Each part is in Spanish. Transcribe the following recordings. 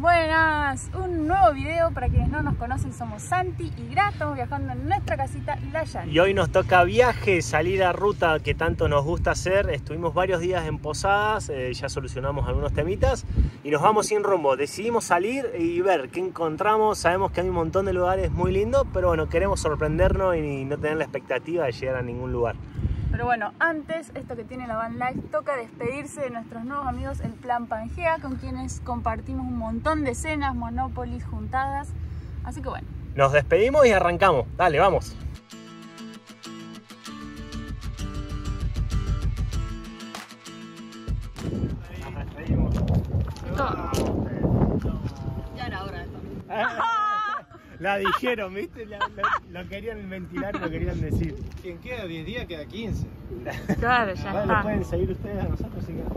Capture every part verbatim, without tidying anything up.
Buenas, un nuevo video para quienes no nos conocen. Somos Santi y Gra, estamos viajando en nuestra casita La Llana. Y hoy nos toca viaje, salida, ruta que tanto nos gusta hacer. Estuvimos varios días en Posadas, eh, ya solucionamos algunos temitas y nos vamos sin rumbo. Decidimos salir y ver qué encontramos. Sabemos que hay un montón de lugares muy lindos, pero bueno, queremos sorprendernos y no tener la expectativa de llegar a ningún lugar. Pero bueno, antes, esto que tiene la Van Life, toca despedirse de nuestros nuevos amigos el Plan Pangea, con quienes compartimos un montón de cenas, monopolis, juntadas. Así que bueno. Nos despedimos y arrancamos. Dale, vamos. Ya era hora de La dijeron, ¿viste? La, la, lo querían ventilar, lo querían decir. Quien queda diez días queda quince. Claro, ya está. ¿Lo pueden seguir ustedes a nosotros? Sí, claro.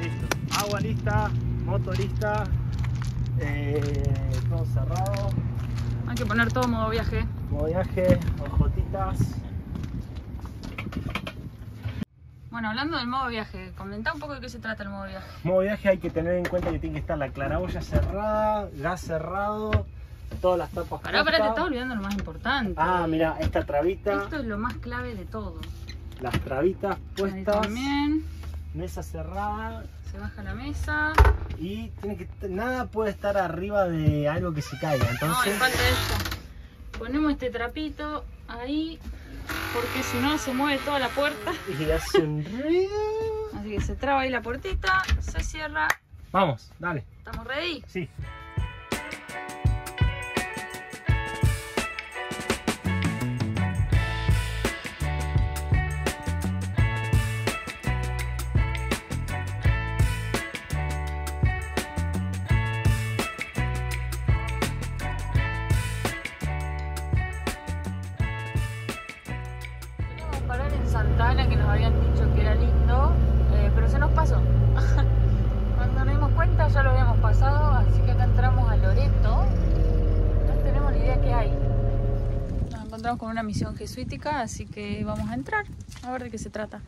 Listo. Agua lista, moto lista, eh, todo cerrado. Hay que poner todo modo viaje. Modo viaje, ojotitas. Bueno, hablando del modo viaje, comentá un poco de qué se trata el modo viaje. Modo viaje, hay que tener en cuenta que tiene que estar la claraboya cerrada, gas cerrado, todas las tapas. Pará, pará, te estás olvidando lo más importante. Ah, mira, esta trabita. Esto es lo más clave de todo. Las trabitas puestas. Ahí también. Mesa cerrada. Se baja la mesa. Y tiene que, nada puede estar arriba de algo que se caiga. Entonces... No, le falta esto. Ponemos este trapito ahí, porque si no se mueve toda la puerta. Y hace un ruido. Así que se traba ahí la puertita, se cierra. Vamos, dale. ¿Estamos ready? Sí. Santa Ana, que nos habían dicho que era lindo, eh, pero se nos pasó. Cuando nos dimos cuenta ya lo habíamos pasado, así que acá entramos a Loreto. No tenemos ni idea qué hay. Nos encontramos con una misión jesuítica, así que vamos a entrar a ver de qué se trata.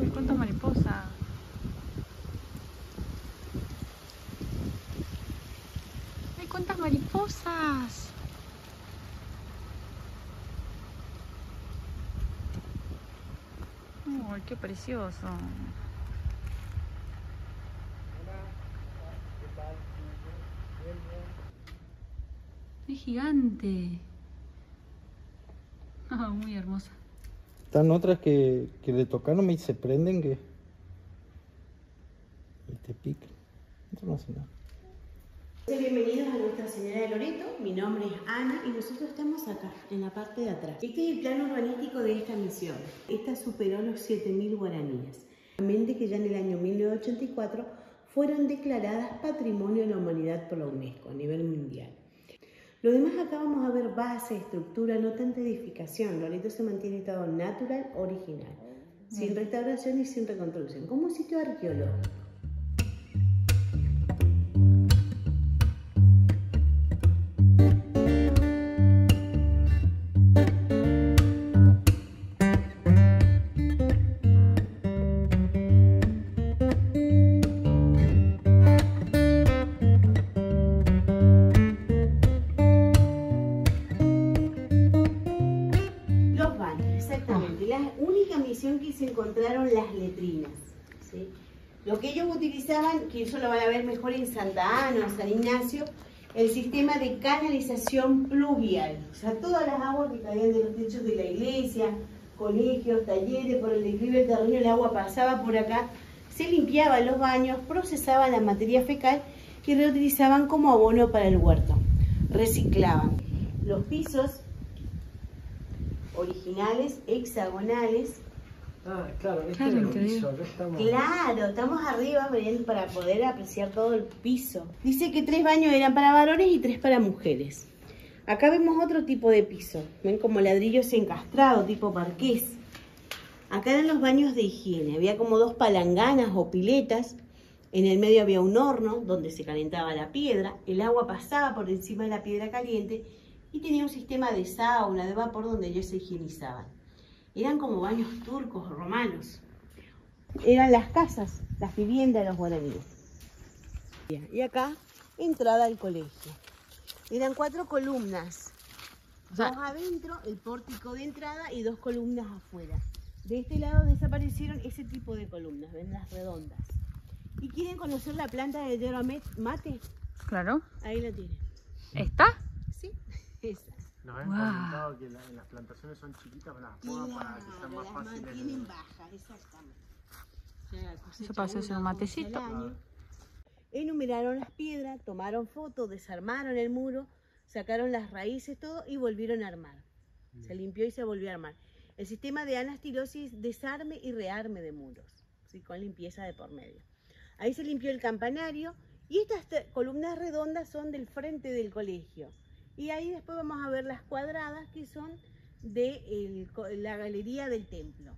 Uy, cuántas mariposas. ¡Cuántas mariposas! ¡Uy, qué precioso! ¡Es gigante! Oh, muy hermosa. Están otras que, que le tocaron y se prenden que... Y te pican. No hace nada. Bienvenidos a Nuestra Señora de Loreto, mi nombre es Ana y nosotros estamos acá, en la parte de atrás. Este es el plan urbanístico de esta misión. Esta superó los siete mil guaraníes, que ya en el año mil novecientos ochenta y cuatro fueron declaradas Patrimonio de la Humanidad por la UNESCO a nivel mundial. Lo demás acá vamos a ver base, estructura, no tanta edificación. Loreto se mantiene en estado natural, original, sin restauración y sin reconstrucción, como un sitio arqueológico. Encontraron las letrinas, ¿sí? Lo que ellos utilizaban, que eso lo van a ver mejor en Santa Ana o San Ignacio, el sistema de canalización pluvial, o sea, todas las aguas que caían de los techos de la iglesia, colegios, talleres, por el declive del terreno el agua pasaba por acá, se limpiaban los baños, procesaban la materia fecal que reutilizaban como abono para el huerto, reciclaban los pisos originales, hexagonales. Ah, claro, este claro, es el piso, acá estamos. Claro, estamos arriba para poder apreciar todo el piso. Dice que tres baños eran para varones y tres para mujeres. Acá vemos otro tipo de piso, ven como ladrillos encastrados, tipo parqués. Acá eran los baños de higiene, había como dos palanganas o piletas, en el medio había un horno donde se calentaba la piedra, el agua pasaba por encima de la piedra caliente y tenía un sistema de sauna, de vapor donde ellos se higienizaban. Eran como baños turcos o romanos. Eran las casas, las viviendas de los guaraníes. Y acá, entrada al colegio. Eran cuatro columnas. Dos adentro, el pórtico de entrada, y dos columnas afuera. De este lado desaparecieron ese tipo de columnas, ven, las redondas. ¿Y quieren conocer la planta de yerba mate? Claro. Ahí la tienen. ¿Está? Sí, esa. Nos han wow. comentado que la, las plantaciones son chiquitas, las pongan claro, para que sean más fáciles. Las mantienen bajas, exactamente. Eso pasó a ser un matecito. Enumeraron las piedras, tomaron fotos, desarmaron el muro, sacaron las raíces, todo, y volvieron a armar. Bien. Se limpió y se volvió a armar. El sistema de anastilosis, desarme y rearme de muros, ¿sí? Con limpieza de por medio. Ahí se limpió el campanario, y estas columnas redondas son del frente del colegio. Y ahí después vamos a ver las cuadradas, que son de el, la galería del templo.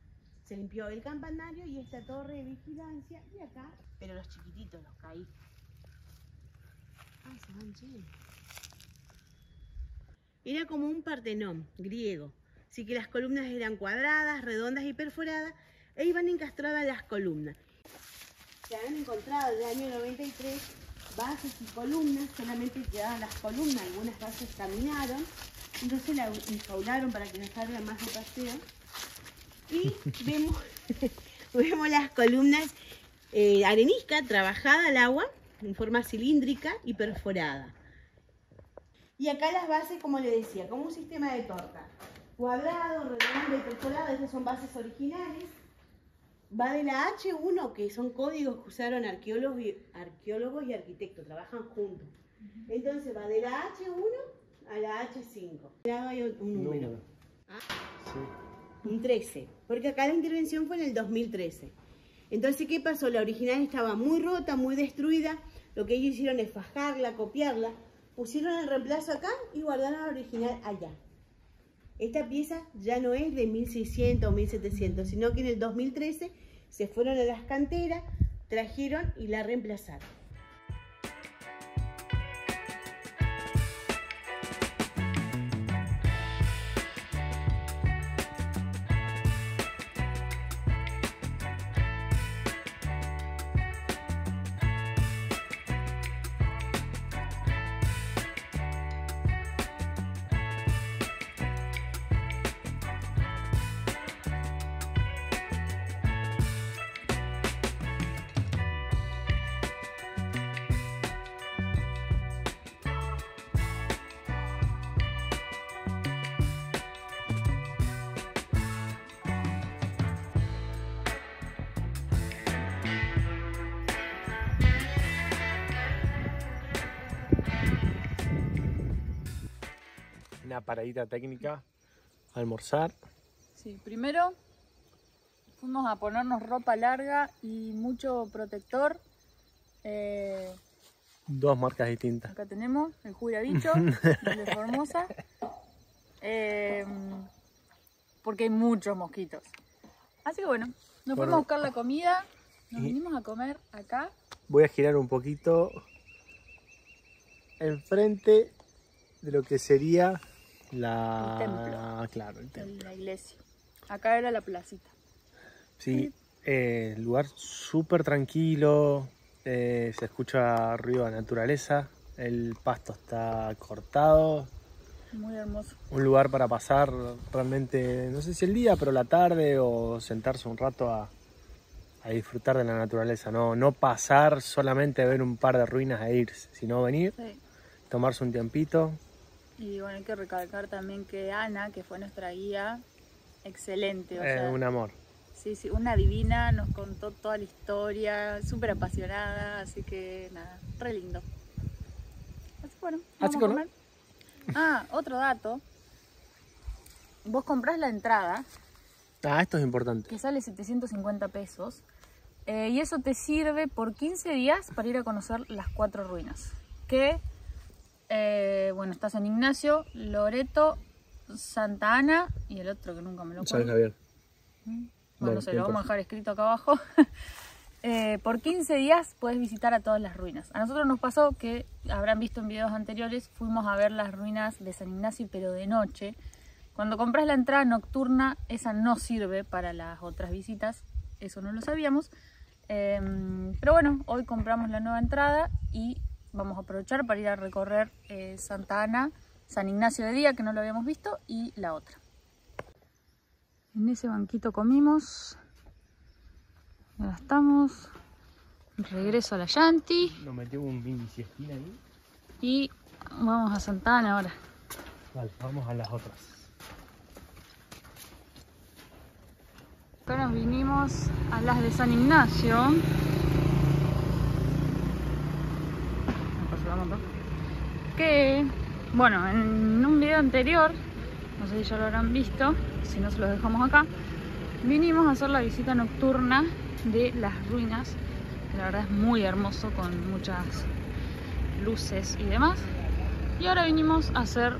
Se limpió el campanario y esta torre de vigilancia, y acá, pero los chiquititos, los caí. Ay, se van llenos. Era como un partenón griego, así que las columnas eran cuadradas, redondas y perforadas, e iban encastradas las columnas. Se han encontrado desde el año noventa y tres bases y columnas, solamente quedaban las columnas, algunas bases caminaron, entonces la enjaularon para que no salgan más de paseo. Y vemos, vemos las columnas eh, arenisca, trabajada al agua, en forma cilíndrica y perforada. Y acá las bases, como les decía, como un sistema de torta. Cuadrado, redondo y perforado, esas son bases originales. Va de la hache uno, que son códigos que usaron arqueólogos y, arqueólogos y arquitectos, trabajan juntos. Entonces va de la hache uno a la hache cinco. Ya hay un número. No. Ah. Sí. Un trece, porque acá la intervención fue en el dos mil trece. Entonces, ¿qué pasó? La original estaba muy rota, muy destruida. Lo que ellos hicieron es fajarla, copiarla. Pusieron el reemplazo acá y guardaron la original allá. Esta pieza ya no es de mil seiscientos o mil setecientos, sino que en el dos mil trece se fueron a las canteras, trajeron y la reemplazaron. Una paradita técnica, almorzar. Sí, primero fuimos a ponernos ropa larga y mucho protector. Eh, Dos marcas distintas. Acá tenemos el Juliabicho, el de Formosa, eh, porque hay muchos mosquitos. Así que bueno, nos bueno, fuimos a buscar la comida, nos vinimos a comer acá. Voy a girar un poquito enfrente de lo que sería la... El templo. Claro, el templo. La iglesia. Acá era la placita. Sí, eh, lugar súper tranquilo, eh, se escucha ruido de naturaleza, el pasto está cortado. Muy hermoso. Un lugar para pasar realmente, no sé si el día, pero la tarde, o sentarse un rato a, a disfrutar de la naturaleza. No, no pasar solamente a ver un par de ruinas e irse, sino venir, sí, tomarse un tiempito. Y bueno, hay que recalcar también que Ana, que fue nuestra guía, excelente. O eh, sea, un amor. Sí, sí, una divina, nos contó toda la historia, súper apasionada, así que nada, re lindo. Así bueno, vamos a comer. Ah, otro dato. Vos comprás la entrada. Ah, esto es importante. Que sale setecientos cincuenta pesos. Eh, y eso te sirve por quince días para ir a conocer las cuatro ruinas. Que... Eh, bueno, está San Ignacio, Loreto, Santa Ana y el otro que nunca me lo acuerdo. San Javier. ¿Mm? Bueno, se lo vamos a dejar escrito acá abajo. eh, por quince días puedes visitar a todas las ruinas. A nosotros nos pasó que, habrán visto en videos anteriores, fuimos a ver las ruinas de San Ignacio, pero de noche. Cuando compras la entrada nocturna, esa no sirve para las otras visitas. Eso no lo sabíamos. Eh, pero bueno, hoy compramos la nueva entrada y vamos a aprovechar para ir a recorrer eh, Santa Ana, San Ignacio de día, que no lo habíamos visto, y la otra. En ese banquito comimos. Ahora estamos. Regreso a la Shanti. Nos metemos un mini siestina ahí. Y vamos a Santa Ana ahora. Vale, vamos a las otras. Acá nos vinimos a las de San Ignacio. Que, bueno, en un video anterior, no sé si ya lo habrán visto, si no se los dejamos acá, vinimos a hacer la visita nocturna de las ruinas. La verdad es muy hermoso, con muchas luces y demás. Y ahora vinimos a hacer,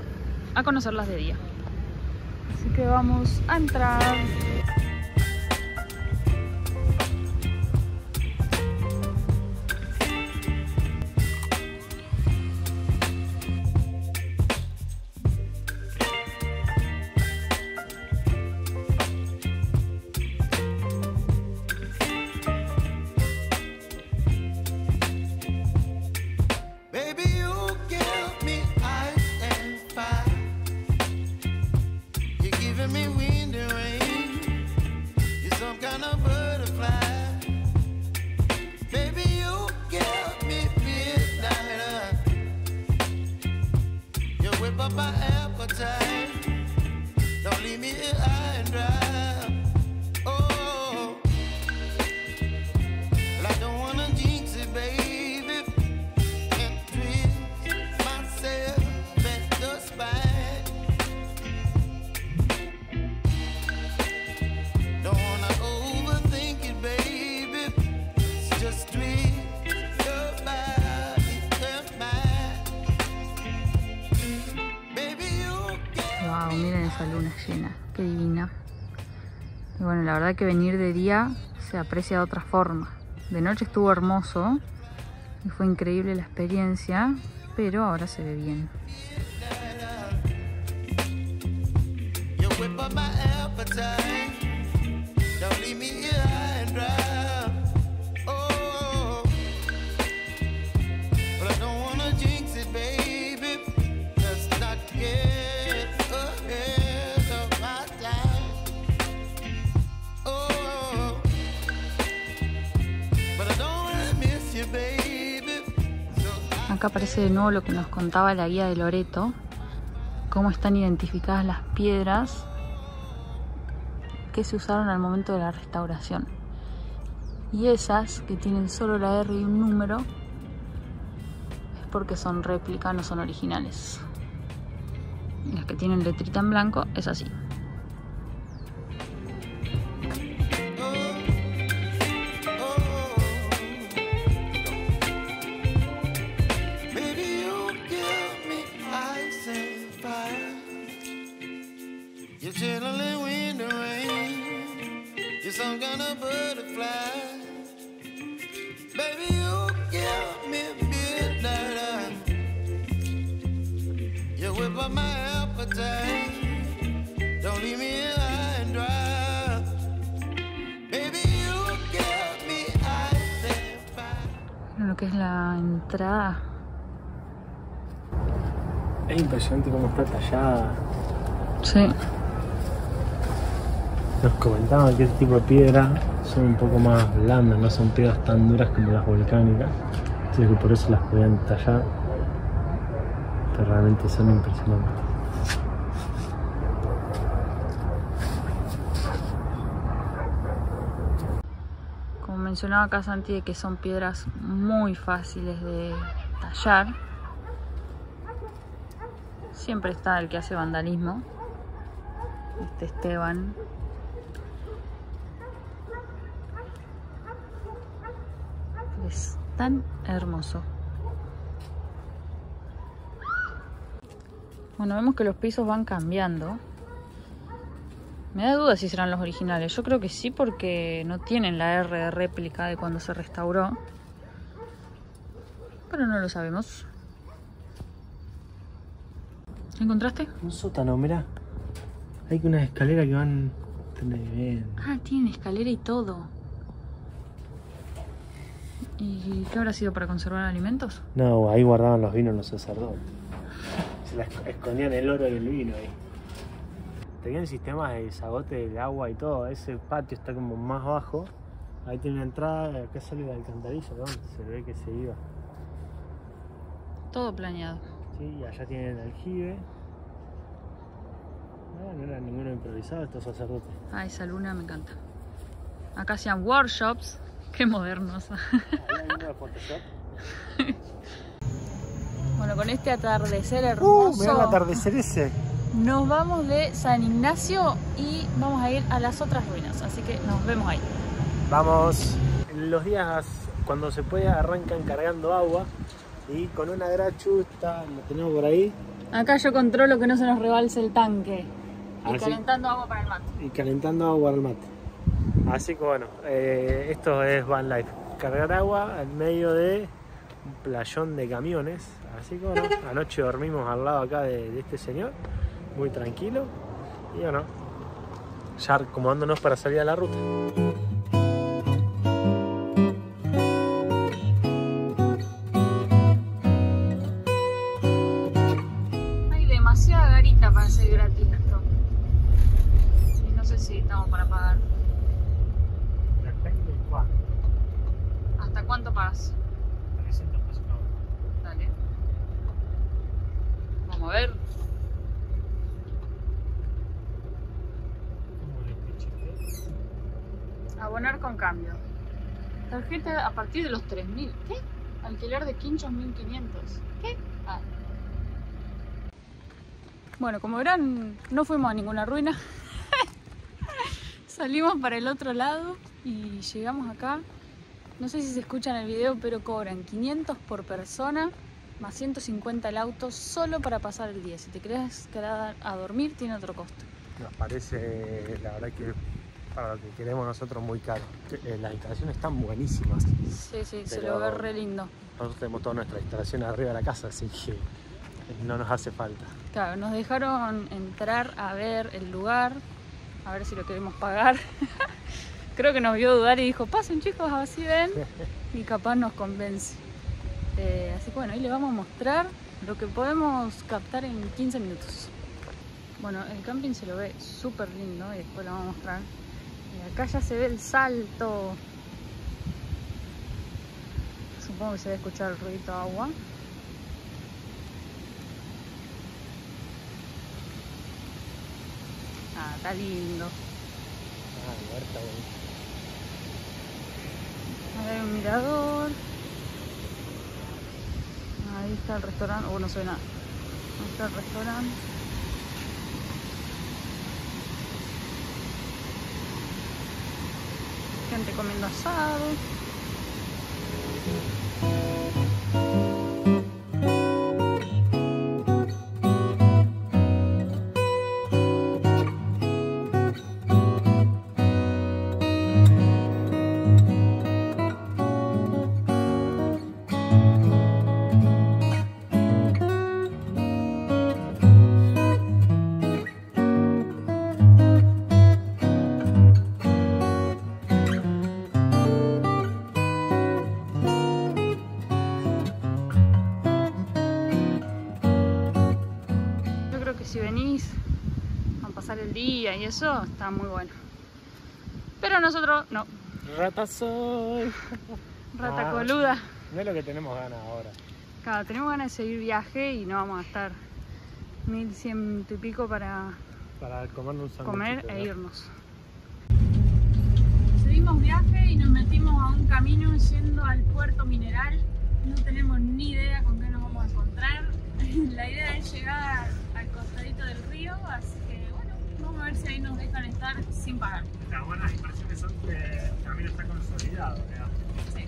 a conocerlas de día. Así que vamos a entrar. La verdad que venir de día se aprecia de otra forma. De noche estuvo hermoso y fue increíble la experiencia, pero ahora se ve bien. Acá aparece de nuevo lo que nos contaba la guía de Loreto, cómo están identificadas las piedras que se usaron al momento de la restauración. Y esas que tienen solo la R y un número es porque son réplica, no son originales. Y las que tienen letrita en blanco es así. Lo que es la entrada es impresionante cómo está tallada. Sí, nos comentaban que este tipo de piedras son un poco más blandas, no son piedras tan duras como las volcánicas, así que por eso las podían tallar, pero realmente son impresionantes. Como mencionaba acá Santi, de que son piedras muy fáciles de tallar. Siempre está el que hace vandalismo, este Esteban. Es tan hermoso. Bueno, vemos que los pisos van cambiando. Me da duda si serán los originales. Yo creo que sí, porque no tienen la R de réplica de cuando se restauró. Pero no lo sabemos. ¿Encontraste? Un sótano, mirá. Hay unas escaleras que van... Ah, tienen escalera y todo. ¿Y qué habrá sido para conservar alimentos? No, ahí guardaban los vinos los sacerdotes. Se las escondían el oro y el vino ahí. Tenían sistemas de desagote del agua y todo. Ese patio está como más bajo. Ahí tiene una entrada, acá sale la alcantarilla, ¿no? Se ve que se iba. Todo planeado. Sí, allá tienen el aljibe. No, no era ninguno improvisado estos sacerdotes. Ah, esa luna me encanta. Acá hacían workshops. Qué modernos. Bueno, con este atardecer hermoso. Uh, mirá el atardecer ese. Nos vamos de San Ignacio y vamos a ir a las otras ruinas. Así que nos vemos ahí. Vamos. Los días cuando se puede arrancan cargando agua. Y con una Gra chusta, lo tenemos por ahí. Acá yo controlo que no se nos rebalse el tanque. Y calentando agua para el mate. Y calentando agua para el mate. Así que bueno, eh, esto es van life. Cargar agua en medio de un playón de camiones. Así que bueno, anoche dormimos al lado acá de, de este señor. Muy tranquilo. Y bueno, ya acomodándonos para salir a la ruta. Hay demasiada garita para ser gratis esto. Y no sé si estamos para pagar. ¿Hasta cuánto pagas? trescientos pesos cada uno. Dale. Vamos a ver. Abonar con cambio. Tarjeta a partir de los tres mil. ¿Qué? Alquiler de quinchos mil quinientos. ¿Qué? Ah. Bueno, como verán, no fuimos a ninguna ruina. Salimos para el otro lado y llegamos acá. No sé si se escucha en el video, pero cobran quinientos por persona, más ciento cincuenta el auto, solo para pasar el día. Si te querés quedar a dormir, tiene otro costo. Nos parece, la verdad que para lo que queremos nosotros, muy caro. Las instalaciones están buenísimas. Sí, sí, se lo ve re lindo. Nosotros tenemos toda nuestra instalación arriba de la casa, así que no nos hace falta. Claro, nos dejaron entrar a ver el lugar, a ver si lo queremos pagar. Creo que nos vio dudar y dijo, pasen chicos, así ven, y capaz nos convence. Eh, así que bueno, ahí les vamos a mostrar lo que podemos captar en quince minutos. Bueno, el camping se lo ve súper lindo y después lo vamos a mostrar. Y acá ya se ve el salto. Supongo que se va a escuchar el ruido de agua. Ah, está lindo. Ah, Marta, bueno. A ver, un mirador. Ahí está el restaurante. Oh, no se ve nada. Ahí está el restaurante. Gente comiendo asado. Día y eso está muy bueno, pero nosotros no. Rata soy. Rata ah, coluda. No es lo que tenemos ganas ahora. Claro, tenemos ganas de seguir viaje y no vamos a estar mil cien y pico para, para comer, un comer e irnos. Seguimos viaje y nos metimos a un camino yendo al puerto mineral. No tenemos ni idea con qué nos vamos a encontrar. La idea es llegar al costadito del río, así que vamos a ver si ahí nos dejan estar sin pagar. Las buenas impresiones son que el camino está consolidado, ¿verdad? Sí.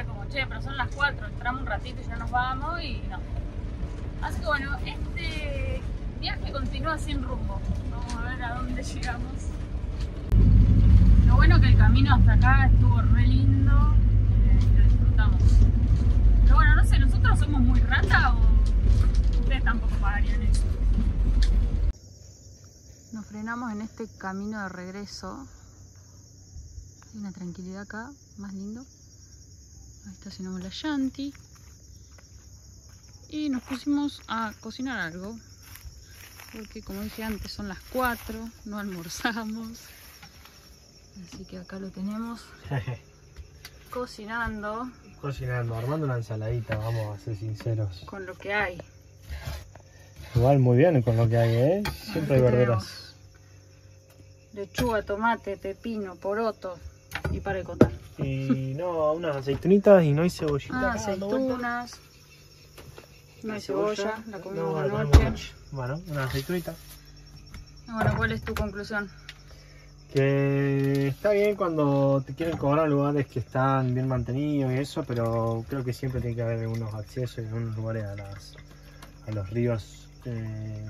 era como, che, pero son las cuatro, entramos un ratito y ya nos vamos y no. Así que bueno, este viaje continúa sin rumbo. Vamos a ver a dónde llegamos. Lo bueno que el camino hasta acá estuvo re lindo, eh, lo disfrutamos. Pero bueno, no sé, ¿nosotros somos muy rata o ustedes tampoco pagarían eso? Nos frenamos en este camino de regreso. Hay una tranquilidad acá, más lindo. Ahí estacionamos la Shanti. Y nos pusimos a cocinar algo. Porque como dije antes, son las cuatro, no almorzamos. Así que acá lo tenemos. Cocinando. Cocinando, armando una ensaladita, vamos a ser sinceros. Con lo que hay. Igual muy bien con lo que hay, ¿eh? Siempre hay verduras. Lechuga, tomate, pepino, poroto. Y para de contar. Y no, unas aceitunitas y no hay cebollita. Ah, aceitunas. No hay cebolla, cebolla. La comimos no, la noche. Bueno, unas aceitunitas. Bueno, ¿cuál es tu conclusión? Que está bien cuando te quieren cobrar lugares que están bien mantenidos y eso, pero creo que siempre tiene que haber unos accesos y unos lugares a, las, a los ríos, eh,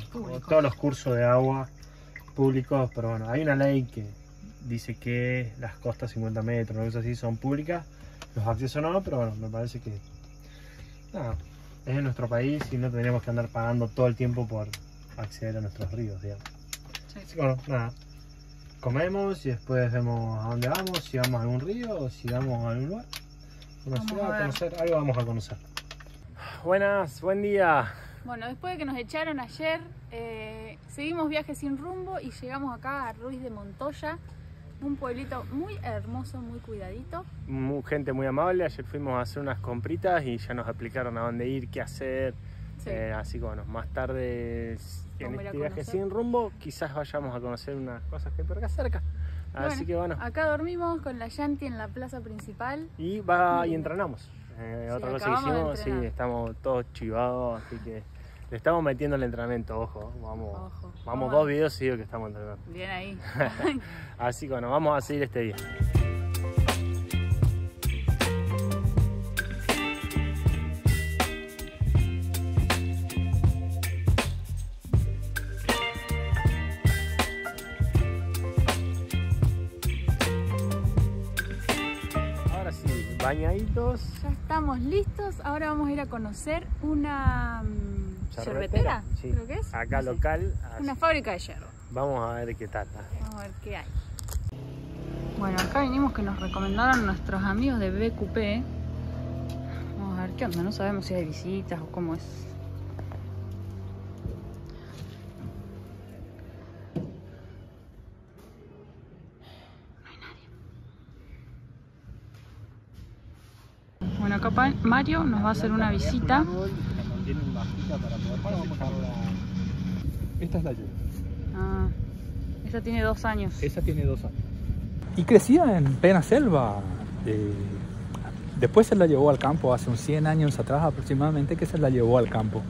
todos los cursos de agua públicos, pero bueno, hay una ley que dice que las costas cincuenta metros, no es así, son públicas, los accesos no, pero bueno, me parece que nada, es en nuestro país y no tendríamos que andar pagando todo el tiempo por acceder a nuestros ríos, digamos. Sí. Así que bueno, nada. Comemos y después vemos a dónde vamos, si vamos a algún río o si vamos a algún lugar, una ciudad, a conocer, algo vamos a conocer. Buenas, buen día. Bueno, después de que nos echaron ayer, eh, seguimos viaje sin rumbo y llegamos acá a Ruiz de Montoya, un pueblito muy hermoso, muy cuidadito. Muy, gente muy amable, ayer fuimos a hacer unas compritas y ya nos explicaron a dónde ir, qué hacer. Sí. Eh, así que bueno, más tarde en este viaje sin rumbo quizás vayamos a conocer unas cosas que hay por acá cerca. Así bueno, que bueno. Acá dormimos con la Shanti en la plaza principal. Y va y entrenamos. Eh, sí, otra cosa que hicimos, sí, estamos todos chivados, así que le estamos metiendo el entrenamiento, ojo. Vamos, ojo. vamos, vamos dos videos seguidos que estamos entrenando. Bien ahí. Así que bueno, vamos a seguir este día. Bañaditos. Ya estamos listos, ahora vamos a ir a conocer una yerbetera, sí. Creo que es. Acá no sé. Local. Así. Una fábrica de yerba. Vamos a ver qué tal. Vamos a ver qué hay. Bueno, acá vinimos que nos recomendaron nuestros amigos de B Q P. Vamos a ver qué onda, no sabemos si hay visitas o cómo es. Acá Mario nos va a hacer una visita. Esta es la yerba. Ah, esta tiene dos años. Esa tiene dos años. Y crecía en plena selva. Eh, después se la llevó al campo, hace unos cien años atrás aproximadamente que se la llevó al campo.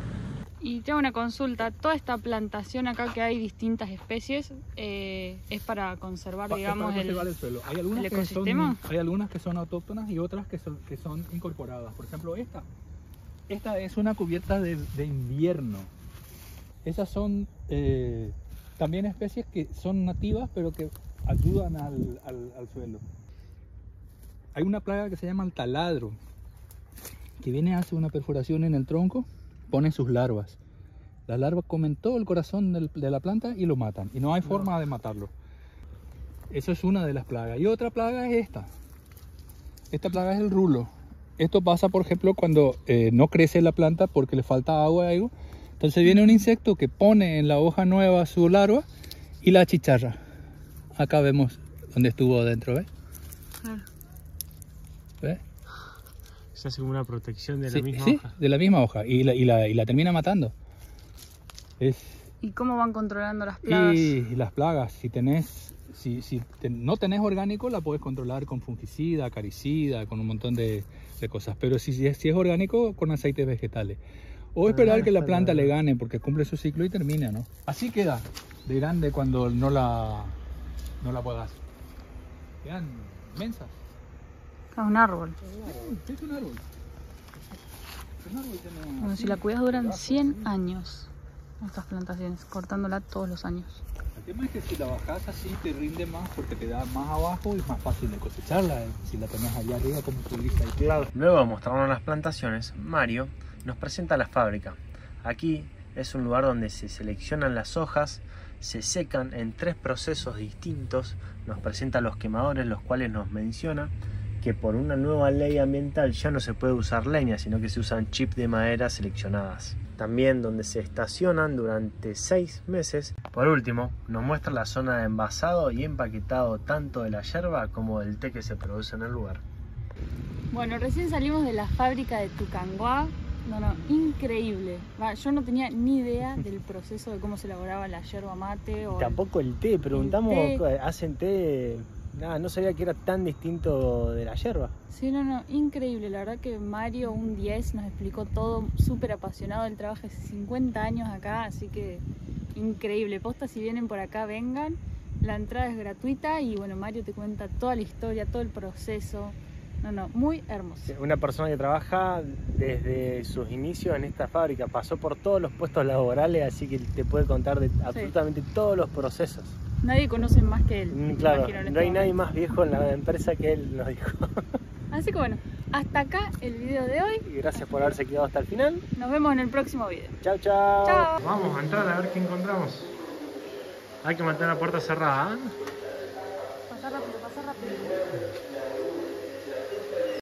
Y tengo una consulta, toda esta plantación acá que hay distintas especies, eh, ¿es para conservar, digamos, el, el suelo? Hay algunas, el ecosistema. Que son, hay algunas que son autóctonas y otras que son, que son incorporadas. Por ejemplo, esta. Esta es una cubierta de, de invierno. Esas son eh, también especies que son nativas, pero que ayudan al, al, al suelo. Hay una plaga que se llama el taladro, que viene, hace una perforación en el tronco, ponen sus larvas. Las larvas comen todo el corazón del, de la planta y lo matan. Y no hay forma de matarlo. Eso es una de las plagas. Y otra plaga es esta. Esta plaga es el rulo. Esto pasa, por ejemplo, cuando eh, no crece la planta porque le falta agua o algo. Entonces viene un insecto que pone en la hoja nueva su larva y la achicharra. Acá vemos donde estuvo adentro, ¿ves? Ah. ¿Ves? Se hace como una protección de la, sí, misma, sí, hoja. De la misma hoja y la, y la, y la termina matando. Es... ¿Y cómo van controlando las plagas? Y las plagas, si tenés, si, si ten, no tenés orgánico, la podés controlar con fungicida, acaricida, con un montón de, de cosas. Pero si, si, es, si es orgánico, con aceites vegetales. O esperar ah, que la planta le gane porque cumple su ciclo y termina, ¿no? Así queda de grande cuando no la, no la podás. Quedan mensas. A un árbol. Es un árbol. Bueno, si la cuidas duran cien años estas plantaciones, cortándola todos los años. El tema es que si la bajás así te rinde más porque te da más abajo y es más fácil de cosecharla, ¿eh? Si la tenés allá arriba como tu lista de clavo. Luego de mostrarnos las plantaciones, Mario nos presenta la fábrica. Aquí es un lugar donde se seleccionan las hojas, se secan en tres procesos distintos. Nos presenta los quemadores, los cuales nos menciona que por una nueva ley ambiental ya no se puede usar leña, sino que se usan chips de madera seleccionadas. También donde se estacionan durante seis meses. Por último, nos muestra la zona de envasado y empaquetado tanto de la yerba como del té que se produce en el lugar. Bueno, recién salimos de la fábrica de Tucangua. No, no, increíble. Yo no tenía ni idea del proceso de cómo se elaboraba la yerba mate. O tampoco el té, preguntamos, el té. ¿Hacen té? Nada, no sabía que era tan distinto de la yerba. Sí, no, no, increíble. La verdad que Mario, un diez, nos explicó todo, súper apasionado. Él trabaja hace cincuenta años acá, así que increíble. Posta, si vienen por acá, vengan. La entrada es gratuita y bueno, Mario te cuenta toda la historia, todo el proceso. No, no, muy hermoso. Una persona que trabaja desde sus inicios en esta fábrica, pasó por todos los puestos laborales, así que te puede contar de sí. absolutamente todos los procesos. Nadie conoce más que él. Claro, imagino, no hay momento. Nadie más viejo en la empresa que él nos dijo. Así que bueno, hasta acá el video de hoy. Y gracias por haberse quedado hasta el final. Nos vemos en el próximo video. Chao, chao. Chao. Vamos a entrar a ver qué encontramos. Hay que mantener la puerta cerrada. Pasar rápido, pasar rápido.